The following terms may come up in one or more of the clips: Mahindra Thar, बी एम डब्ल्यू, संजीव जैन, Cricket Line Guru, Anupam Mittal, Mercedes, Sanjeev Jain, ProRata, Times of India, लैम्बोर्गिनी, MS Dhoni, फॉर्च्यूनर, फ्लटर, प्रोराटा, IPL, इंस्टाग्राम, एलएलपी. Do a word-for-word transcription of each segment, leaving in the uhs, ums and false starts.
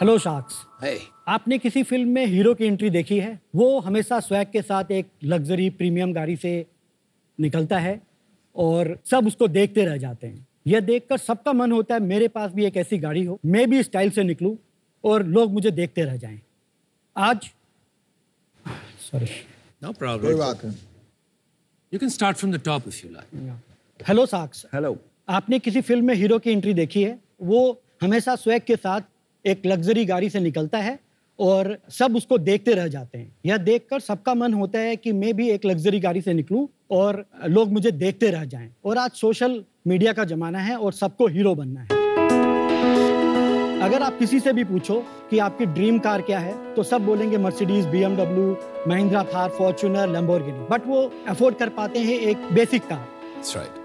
Hello sacks, आपने किसी film में हीरो की एंट्री देखी है? वो हमेशा स्वैग के साथ एक लग्जरी प्रीमियम गाड़ी से निकलता है और सब उसको देखते रह जाते हैं। यह देखकर सबका मन होता है मेरे पास भी एक ऐसी गाड़ी हो, मैं भी स्टाइल से निकलूं और लोग मुझे देखते रह जाएं। आज sorry no problem, you can start from the top if you like. Hello sharks, hello, आपने किसी फिल्म में हीरो की एंट्री देखी है? वो हमेशा स्वैग के साथ एक लग्जरी गाड़ी से निकलता है और सब उसको देखते रह जाते हैं। यह देखकर सबका मन होता है कि मैं भी एक लग्जरी गाड़ी से निकलूं और लोग मुझे देखते रह जाएं। और आज सोशल मीडिया का जमाना है और सबको हीरो बनना है। अगर आप किसी से भी पूछो कि आपकी ड्रीम कार क्या है तो सब बोलेंगे Mercedes, बी एम डब्ल्यू, Mahindra Thar, फॉर्च्यूनर, लैम्बोर्गिनी, but वो अफोर्ड कर पाते हैं एक बेसिक कार।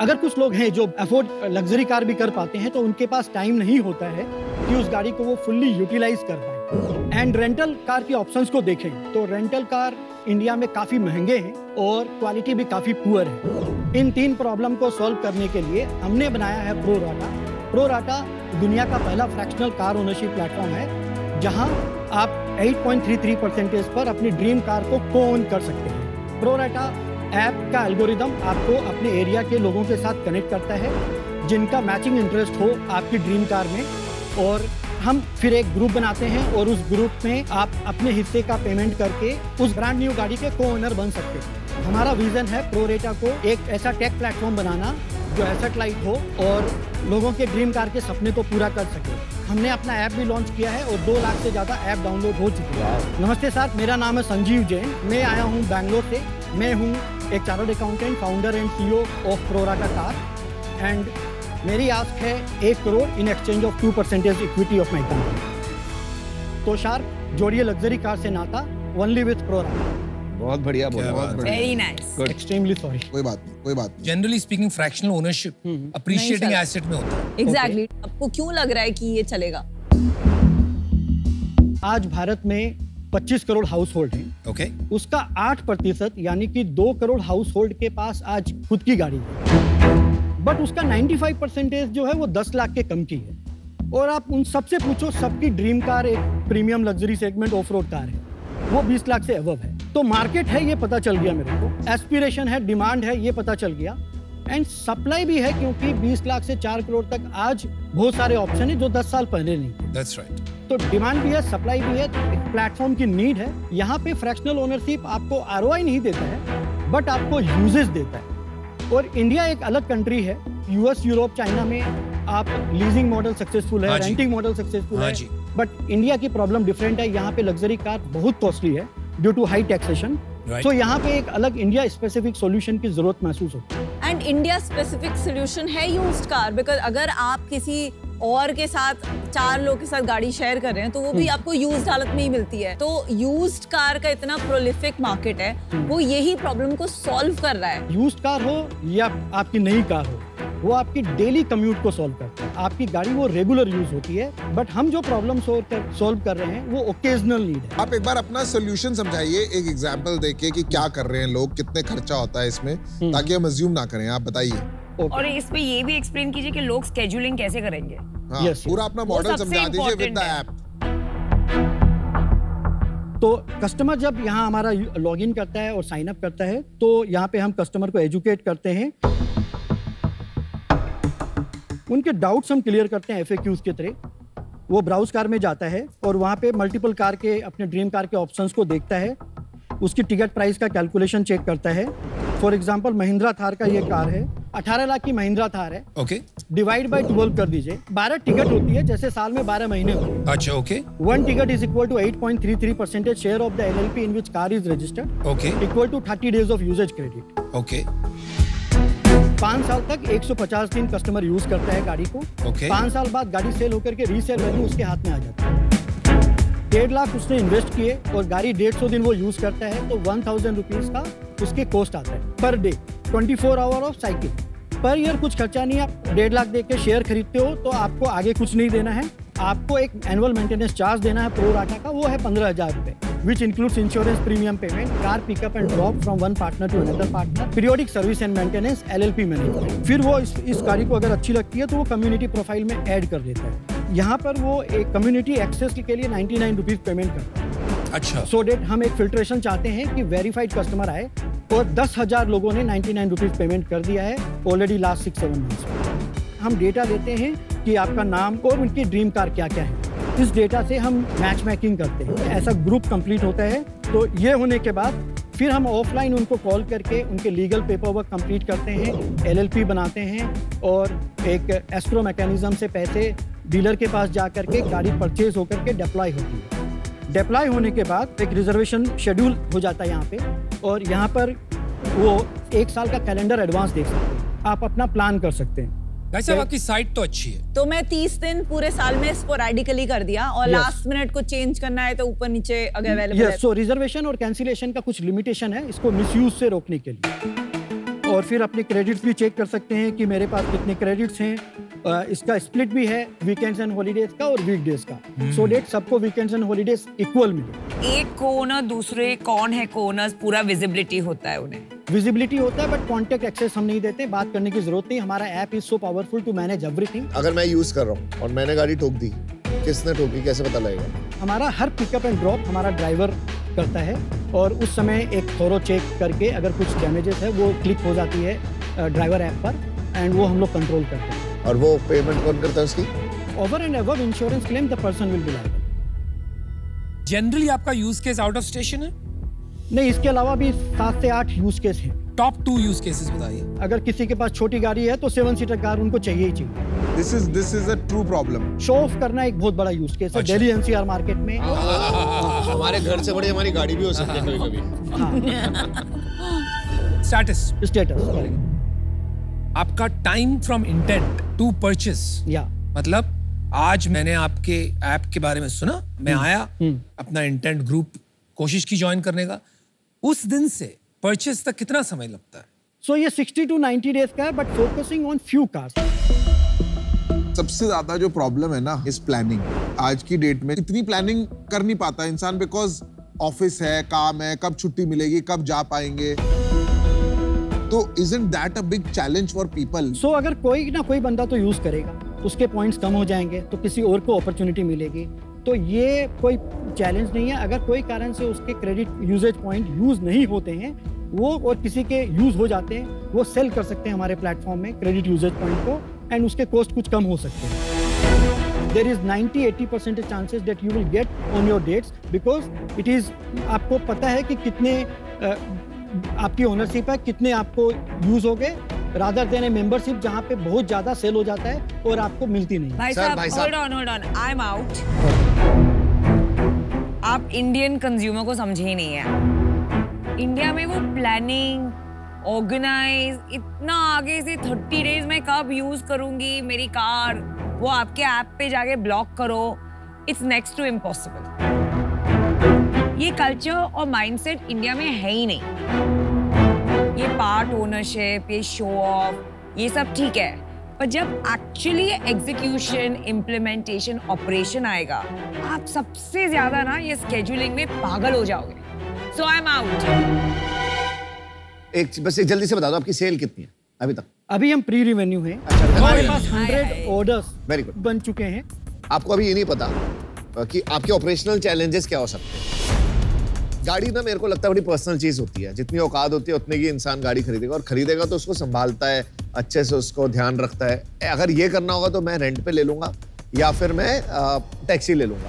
अगर कुछ लोग हैं जो अफोर्ड लग्जरी कार भी कर पाते हैं तो उनके पास टाइम नहीं होता है कि उस गाड़ी को वो फुल्ली यूटिलाइज कर पाए। एंड रेंटल कार के ऑप्शंस को देखें तो रेंटल कार इंडिया में काफ़ी महंगे हैं और क्वालिटी भी काफ़ी पुअर है। इन तीन प्रॉब्लम को सॉल्व करने के लिए हमने बनाया है प्रोराटा। प्रोराटा दुनिया का पहला फ्रैक्शनल कार ओनरशिप प्लेटफॉर्म है जहाँ आप आठ पॉइंट तीन तीन परसेंटेज पर अपनी ड्रीम कार को को-ओन कर सकते हैं। प्रोराटा ऐप का एल्गोरिदम आपको अपने एरिया के लोगों के साथ कनेक्ट करता है जिनका मैचिंग इंटरेस्ट हो आपकी ड्रीम कार में, और हम फिर एक ग्रुप बनाते हैं और उस ग्रुप में आप अपने हिस्से का पेमेंट करके उस ब्रांड न्यू गाड़ी के को ओनर बन सकते हैं। हमारा विजन है प्रोरेटा को एक ऐसा टेक प्लेटफॉर्म बनाना जो एसेट लाइट हो और लोगों के ड्रीम कार के सपने को पूरा कर सके। हमने अपना ऐप भी लॉन्च किया है और दो लाख से ज़्यादा ऐप डाउनलोड हो चुकी है। नमस्ते सर, मेरा नाम है संजीव जैन, मैं आया हूँ बैंगलोर से। मैं हूँ एक chartered accountant, founder and C E O of प्रोराटा car, and मेरी आस्क है एक crore in exchange of two percentage equity of my company. तो शार्प, जोड़िए लग्जरी कार से नाता, ओनली विथ प्रोराटा। बहुत बढ़िया, बहुत बढ़िया, वेरी नाइस, एक्सट्रीमली सॉरी। कोई बात नहीं, कोई बात नहीं। Generally speaking fractional ownership appreciating asset में होता है। एग्जैक्टली, आपको क्यों लग रहा है कि ये चलेगा? आज भारत में पच्चीस करोड़ हाउस होल्ड है, okay. उसका आठ प्रतिशत यानी कि दो करोड़ हाउस होल्ड के पास आज खुद की गाड़ी है, बट उसका पचानवे परसेंटेज जो है वो दस लाख के कम की है। और आप उन सबसे पूछो, सबकी ड्रीम कार एक premium luxury segment off road car है, वो बीस लाख से अबव है। तो मार्केट है ये पता चल गया मेरे को, एस्पिरेशन है, डिमांड है ये पता चल गया, एंड सप्लाई भी है क्योंकि बीस लाख से चार करोड़ तक आज बहुत सारे ऑप्शन हैं जो दस साल पहले नहीं। That's right. तो डिमांड भी है, सप्लाई भी है, एक प्लेटफॉर्म की नीड है। यहाँ पे फ्रैक्शनल ओनरशिप आपको आर ओ आई नहीं देता है बट आपको यूजेस देता है। और इंडिया एक अलग कंट्री है, यू एस, यूरोप, चाइना में आप लीजिंग मॉडल सक्सेसफुल है, रेंटिंग मॉडल सक्सेसफुल है, बट इंडिया की प्रॉब्लम डिफरेंट है। यहाँ पे लग्जरी कार बहुत कॉस्टली है ड्यू टू हाई टैक्सेशन, तो यहाँ पे एक अलग इंडिया स्पेसिफिक सॉल्यूशन की जरूरत महसूस होती है। एंड इंडिया स्पेसिफिक सॉल्यूशन है यूज्ड कार, बिकॉज अगर आप किसी और के साथ चार लोग के साथ गाड़ी शेयर कर रहे हैं तो वो भी आपको यूज्ड हालत में ही मिलती है। तो यूज्ड कार का इतना प्रोलिफिक मार्केट है, वो यही प्रॉब्लम को सॉल्व कर रहा है। यूज्ड कार हो या आपकी नई कार हो, वो आपकी डेली कम्यूट को सॉल्व करता है। आपकी गाड़ी वो रेगुलर यूज होती है, बट हम जो प्रॉब्लम सॉल्व कर रहे हैं वो ओकेजनल नीड है। आप एक बार अपना सोल्यूशन समझाइए, एक एग्जाम्पल देखिए कि क्या कर रहे हैं लोग, कितने खर्चा होता है इसमें, ताकि हम अज्यूम ना करें। आप बताइए। Okay. और इसमें ये भी एक्सप्लेन कीजिए कि लोग स्केड्यूलिंग कैसे करेंगे। हाँ, yes, पूरा अपना मॉडल समझा दीजिए विद द ऐप। तो कस्टमर जब यहाँ हमारा लॉगिन करता है और साइन अप करता है तो यहाँ पे हम कस्टमर को एजुकेट करते हैं, उनके डाउट्स हम क्लियर करते हैं एफ ए क्यूज के तरह। वो ब्राउज कार में जाता है और वहाँ पे मल्टीपल कार के, अपने ड्रीम कार के ऑप्शंस को देखता है, उसकी टिकट प्राइस का कैलकुलेशन चेक करता है। फॉर एग्जाम्पल महिंद्रा थार का ये कार है, अठारह लाख की महिंद्रा थार है, ओके, डिवाइड बाय ट्वेल्व कर दीजिए, बारह टिकट होती है, जैसे साल में बारह महीने होते हैं। अच्छा, okay. One ticket is equal to आठ पॉइंट तीन तीन percent share of the L L P in which car is registered, okay, equal to thirty days of usage credit, okay. पाँच साल तक एक सौ पचास दिन कस्टमर यूज करता है गाड़ी को, okay. पाँच साल बाद गाड़ी सेल होकर के रीसेल वैल्यू उसके हाथ में आ जाता है। डेढ़ लाख उसने इन्वेस्ट किए और गाड़ी डेढ़ सौ दिन वो यूज करता है तो वन थाउजेंड रुपीज का उसके कॉस्ट आता है per day, twenty four hour of cycle. Per year कुछ खर्चा नहीं, आप डेढ़ लाख दे के शेयर खरीदते हो तो आपको आगे कुछ नहीं देना है, आपको एक एनुअल मेंटेनेंस चार्ज देना है प्रोराटा का, वो है पंद्रह हजार रुपए, which includes insurance premium payment, car pickup and drop from one partner to another partner, periodic service and maintenance, L L P management। फिर वो इस इस गाड़ी को अगर अच्छी लगती है तो वो कम्युनिटी प्रोफाइल में ऐड कर देता है। यहाँ पर वो एक कम्युनिटी एक्सेस के लिए नाइन्टी नाइन रुपीज पेमेंट करता है। अच्छा। सो डेट हम एक फिल्ट्रेशन चाहते हैं कि वेरीफाइड कस्टमर आए और दस हजार लोगों ने नाइन्टी नाइन रुपीज पेमेंट कर दिया है already last six seven months. हम डेटा देते हैं कि आपका नाम और उनकी ड्रीम कार क्या क्या है। इस डेटा से हम मैच मैकिंग करते हैं, ऐसा ग्रुप कंप्लीट होता है। तो ये होने के बाद फिर हम ऑफलाइन उनको कॉल करके उनके लीगल पेपर वर्क कंप्लीट करते हैं, एलएलपी बनाते हैं और एक एस्क्रो मैकेनिज्म से पैसे डीलर के पास जा करके गाड़ी परचेज होकर के डिप्लॉय होती है। डिप्लॉय होने के बाद एक रिजर्वेशन शेड्यूल हो जाता है यहाँ पर, और यहाँ पर वो एक साल का कैलेंडर एडवांस देख सकते हैं, आप अपना प्लान कर सकते हैं। वैसे आपकी साइट तो अच्छी है। तो मैं तीस दिन पूरे साल में स्पोरैडिकली कर दिया और लास्ट मिनट को चेंज करना है तो ऊपर नीचे अगर अवेलेबल है। सो रिजर्वेशन और कैंसिलेशन का कुछ लिमिटेशन है, इसको मिसयूज से रोकने के लिए। और फिर अपने क्रेडिट्स भी चेक कर सकते हैं कि मेरे पास कितने क्रेडिट्स हैं। इसका स्प्लिट भी है वीकेंड्स एंड हॉलीडेज का और वीकडेज का, सो डेट सबको वीकेंड्स एंड हॉलीडेज इक्वल मिले। एक कोनर दूसरे कौन है कोनर पूरा विजिबिलिटी होता है, उन्हें विजिबिलिटी होता है, बट कॉन्टैक्ट एक्सेस हम नहीं देते। बात करने की जरूरत नहीं, हमारा app is so powerful to manage everything. अगर मैं यूज कर रहा हूँ और मैंने गाड़ी ठोक दी, किसने ठोकी कैसे पता लगेगा? हमारा हर पिकअप एंड ड्रॉप हमारा ड्राइवर करता है और उस समय एक थोरो चेक करके अगर कुछ डैमेजेस है वो क्लिक हो जाती है ड्राइवर ऐप पर एंड वो हम लोग कंट्रोल करते हैं। और वो पेमेंट कौन करता है उसकी? Over and above insurance claim the person will be liable. Generally आपका use case out of station है? नहीं, इसके अलावा भी सात से आठ यूज केस हैं। टॉप टू यूज केसेस बताइए। अगर किसी के पास छोटी गाड़ी है तो सेवन सीटर कार उनको चाहिए ही चाहिए। This is this is a true problem. Show off करना एक बहुत बड़ा यूज केस है दिल्ली एनसीआर मार्केट में। हमारे घर से बड़ी हमारी गाड़ी भी हो सकती है कभी-कभी। Status status sorry. आपका time from intent to purchase, या मतलब आज मैंने आपके ऐप के बारे में सुना, मैं आया, अपना इंटेंट ग्रुप कोशिश की ज्वाइन करने का, उस दिन से परचेस तक कितना समय लगता है? सो so, ये सिक्सटी टू नाइंटी डेज का है, but focusing on few cars. सबसे ज्यादा जो प्रॉब्लम है ना इस प्लानिंग, आज की डेट में इतनी प्लानिंग कर नहीं पाता इंसान, बिकॉज ऑफिस है, काम है, कब छुट्टी मिलेगी, कब जा पाएंगे। तो isn't that a big challenge for people? So, अगर कोई ना कोई बंदा तो यूज करेगा, उसके पॉइंट्स कम हो जाएंगे तो किसी और को अपॉर्चुनिटी मिलेगी, तो ये कोई चैलेंज नहीं है। अगर कोई कारण से उसके क्रेडिट यूजेज पॉइंट यूज नहीं होते हैं वो और किसी के यूज हो जाते हैं, वो सेल कर सकते हैं हमारे प्लेटफॉर्म में क्रेडिट यूजेज पॉइंट को, एंड उसके कॉस्ट कुछ कम हो सकते हैं। There is ninety eight percent chances that you will get on your dates, because it is आपको पता है कि कितने आ, आपकी ओनरशिप है, कितने आपको यूज हो गए, रादर देने मेंबरशिप जहाँ पे बहुत ज्यादा सेल हो जाता है और आपको मिलती नहीं। भाई साहब, hold on hold on, I am out. आप इंडियन कंज्यूमर को समझे ही नहीं है। इंडिया में वो प्लानिंग, ऑर्गेनाइज, इतना आगे से थर्टी डेज में कब यूज करूंगी मेरी कार, वो आपके ऐप पे जाके ब्लॉक करो, इट्स नेक्स्ट टू इम्पॉसिबल। ये कल्चर और माइंडसेट इंडिया में है ही नहीं। ये पार्ट ओनरशिप, ये शो ऑफ, ये सब ठीक है, पर जब एक्चुअली एग्जीक्यूशन, इम्प्लीमेंटेशन, ऑपरेशन आएगा, आप सबसे ज्यादा ना ये स्केड्यूलिंग में पागल हो जाओगे। So I am out. एक बस एक जल्दी से बता दो आपकी सेल कितनी है अभी तक? अभी हम प्री रिवेन्यू हैं, हमारे पास हंड्रेड ऑर्डर्स वेरी गुड बन चुके हैं। आपको अभी ये नहीं पता कि आपके ऑपरेशनल चैलेंजेस क्या हो सकते हैं। गाड़ी ना मेरे को लगता है बड़ी पर्सनल चीज होती है, जितनी औकात होती है उतने की इंसान गाड़ी खरीदेगा, और खरीदेगा तो उसको संभालता है, अच्छे से उसको ध्यान रखता है। अगर ये करना होगा तो मैं रेंट पे ले लूंगा या फिर मैं टैक्सी ले लूंगा।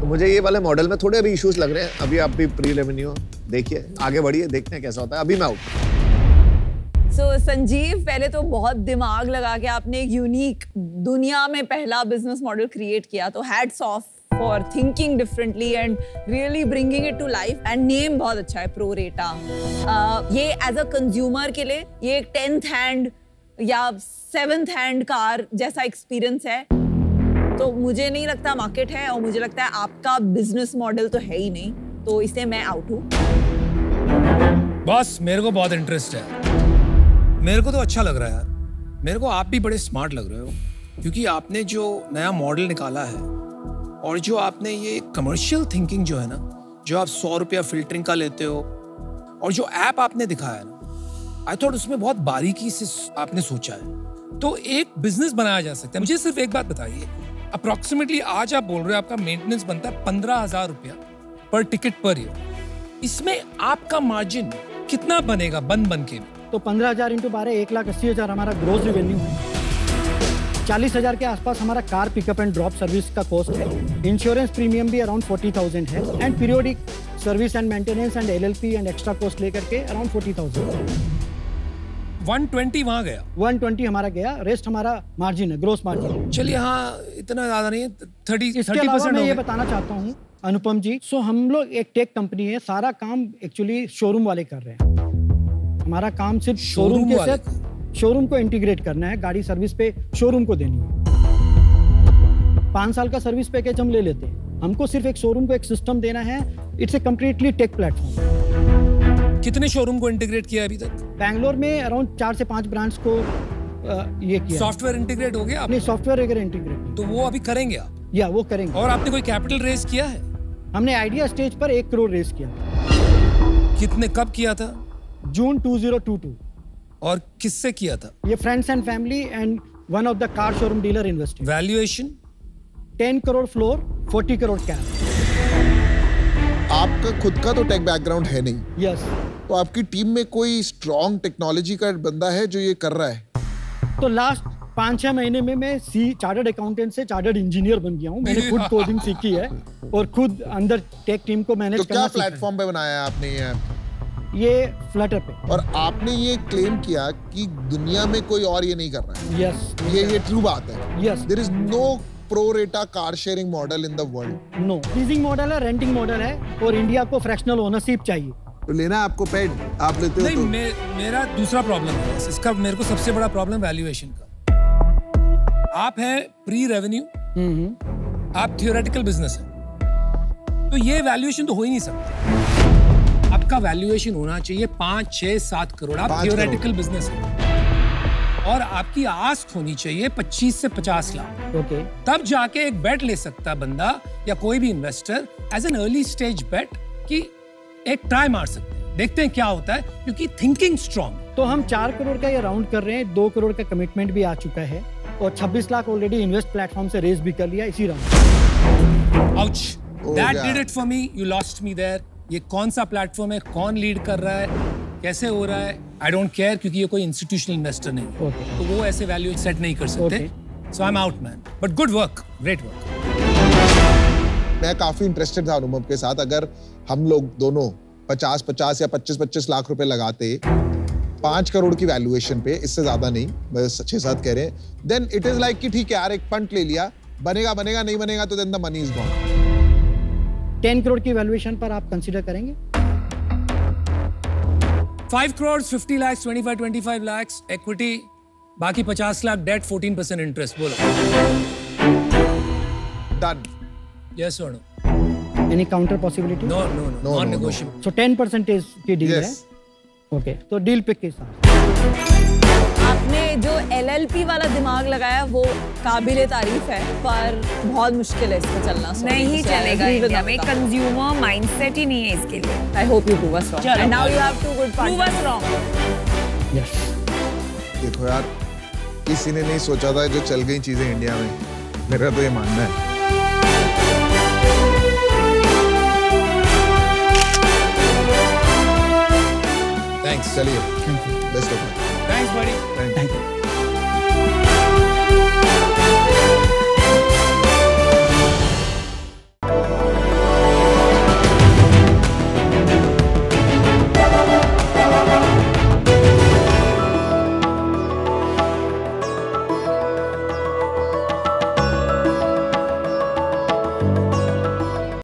तो मुझे ये वाले मॉडल में थोड़े अभी इश्यूज लग रहे हैं। अभी आप भी प्री रेवेन्यू देखिए, आगे बढ़िए, देखते हैं कैसा होता है। अभी मैं आउट। सो संजीव, पहले तो बहुत दिमाग लगा के आपने एक यूनिक दुनिया में पहला बिजनेस मॉडल क्रिएट किया, तो hats off for thinking differently and really bringing it to life, and name बहुत अच्छा है, ProRata। uh, ये as a consumer के लिए ये एक टेंथ हैंड या सेवेंथ हैंड कार जैसा एक्सपीरियंस है, तो मुझे नहीं लगता मार्केट है, और मुझे लगता है आपका बिजनेस मॉडल तो है ही नहीं, तो इससे मैं आउट हूँ। बस मेरे को बहुत इंटरेस्ट है, मेरे को तो अच्छा लग रहा है यार, मेरे को आप भी बड़े स्मार्ट लग रहे हो, क्योंकि आपने जो नया मॉडल निकाला है और जो आपने ये कमर्शियल थिंकिंग जो है ना, जो आप सौ रुपया फिल्टरिंग का लेते हो, और जो ऐप आपने दिखाया है ना, आई थॉट उसमें बहुत बारीकी से आपने सोचा है। तो एक बिजनेस बनाया जा सकता है। मुझे सिर्फ एक बात बताइए, अप्रॉक्सीमेटली आज आप बोल रहे हो आपका मेंटेनेंस बनता है पंद्रह हजार रुपया पर टिकट पर ईयर, इसमें आपका मार्जिन कितना बनेगा बन बन के? तो पंद्रह हजार इंटू बारह एक लाख अस्सी हजार हमारा ग्रोस रेवेन्यू है। चालीस हजार के आसपास हमारा car pickup and drop service का कॉस्ट है। इंश्योरेंस प्रीमियम भी अराउंड फोर्टी थाउजेंड है and periodic service and maintenance and एलएलपी and extra cost लेकर के around forty thousand. One twenty वहाँ गया, वन ट्वेंटी हमारा गया, रेस्ट हमारा मार्जिन है, ग्रोस मार्जिन। चलिए, हाँ इतना ज्यादा नहीं है, थर्टी परसेंट। मैं ये बताना चाहता हूँ अनुपम जी, सो हम लोग एक टेक कंपनी है, सारा काम एक्चुअली शोरूम वाले कर रहे हैं। हमारा काम सिर्फ शोरूम के साथ शोरूम को इंटीग्रेट करना है, गाड़ी सर्विस पे शोरूम को देनी है। पाँच साल का सर्विस पैकेज हम ले लेते हैं, हमको सिर्फ एक शोरूम को एक सिस्टम देना है। It's a completely tech platform. कितने शोरूम को इंटीग्रेट किया अभी तक? बैंगलोर में अराउंड चार से पांच ब्रांड्स को आ, ये किया। सॉफ्टवेयर इंटीग्रेट हो गया? अपने सॉफ्टवेयर वगैरह इंटीग्रेट, तो वो अभी करेंगे आप? या वो करेंगे। और आपने कोई कैपिटल रेज किया है? हमने आइडिया स्टेज पर एक करोड़ रेज किया। कितने, कब किया था? June two zero two two. और किससे किया था ये? Friends and family and one of the car showroom dealer investor. Valuation दस करोड़ फ्लोर, चालीस करोड़ कैश। आपका खुद का तो टेक बैकग्राउंड है नहीं? यस। तो आपकी टीम में कोई स्ट्रॉन्ग टेक्नोलॉजी का बंदा है जो ये कर रहा है? तो लास्ट पाँच छह महीने में मैं सी चार्टर्ड अकाउंटेंट से चार्टर्ड इंजीनियर बन गया हूँ। मैंने खुद कोडिंग सीखी है और खुद अंदर टेक टीम को मैनेज करना। तो क्या प्लेटफॉर्म पे बनाया आपने ये? ये फ्लटर पे। और आपने ये क्लेम किया कि दुनिया में कोई और ये नहीं कर रहा है। यस yes, ये ये ट्रू बात है। Yes, there is no pro rata car sharing model in the world. No leasing model है, रेंटिंग मॉडल है, और इंडिया को फ्रैक्शनल ओनरशिप चाहिए। तो लेना आपको पेड, आप लेते हो? नहीं, तो मे, मेरा दूसरा प्रॉब्लम है इसका, मेरे को सबसे बड़ा प्रॉब्लम वैल्यूएशन का। आप है प्री रेवेन्यू, आप थियोरेटिकल बिजनेस है, तो ये वैल्यूएशन तो हो ही नहीं सकता। आपका वैल्यूएशन होना चाहिए पाँच छः सात करोड़। आप थियोरेटिकल बिजनेस है और आपकी आस्क होनी चाहिए पच्चीस से पचास लाख। ओके, तब जाके एक बेट ले सकता बंदा या कोई भी investor as an early stage bet कि एक ट्राई मार सकते हैं, देखते हैं क्या होता है, क्योंकि थिंकिंग स्ट्रॉन्ग। तो हम चार करोड़ का ये राउंड कर रहे हैं, दो करोड़ का कमिटमेंट भी आ चुका है और छब्बीस लाख ऑलरेडी इन्वेस्ट प्लेटफॉर्म से रेज भी कर लिया इसी राउंड। ये कौन सा प्लेटफॉर्म है, कौन लीड कर रहा है, कैसे हो रहा है, आई डोंट केयर, क्योंकि ये कोई इंस्टीट्यूशनल इन्वेस्टर नहीं है। okay. तो वो ऐसे वैल्यू सेट नहीं कर सकते। So I am out man, but good work, great work. मैं काफी इंटरेस्टेड था अनुपम के साथ, अगर हम लोग दोनों पचास पचास या पच्चीस पच्चीस लाख रुपए लगाते पाँच करोड़ की वैल्यूएशन पे, इससे ज्यादा नहीं, बस अच्छे साथ कह रहे हैं, देन इट इज लाइक कि ठीक है यार, एक पंट ले लिया, बनेगा बनेगा, नहीं बनेगा तो then the money is gone. Ten crore की वैल्यूएशन पर आप कंसीडर करेंगे? पाँच करोड़, पचास लाख, पच्चीस पच्चीस लाख, इक्विटी, बाकी पचास लाख डेट, चौदह परसेंट इंटरेस्ट। बोलो। Done. Yes or no? Any counter possibility? No, no, no. Non negotiable. So ten percent की डील है? Okay. तो डील पिक के साथ। आपने जो एलएलपी वाला दिमाग लगाया वो काबिले तारीफ है, पर बहुत मुश्किल है इसको चलना। नहीं चलेगा इंडिया में, कंज्यूमर माइंडसेट ही नहीं है इसके लिए। I hope you prove us wrong and now you have to good prove us wrong. Yes, देखो यार, किसी ने नहीं सोचा था जो चल गई चीजें इंडिया में, मेरा तो ये मानना है। थैंक्स, चलिए।